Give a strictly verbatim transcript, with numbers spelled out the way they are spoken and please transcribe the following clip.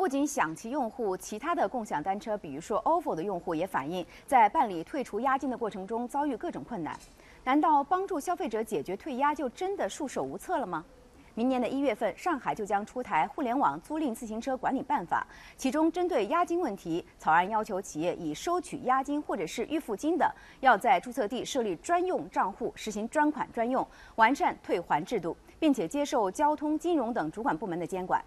不仅享其用户，其他的共享单车，比如说 Ofo 的用户也反映，在办理退除押金的过程中遭遇各种困难。难道帮助消费者解决退押就真的束手无策了吗？ 明年的一月份，上海就将出台《互联网租赁自行车管理办法》，其中针对押金问题，草案要求企业以收取押金或者是预付金的，要在注册地设立专用账户，实行专款专用，完善退还制度，并且接受交通、金融等主管部门的监管。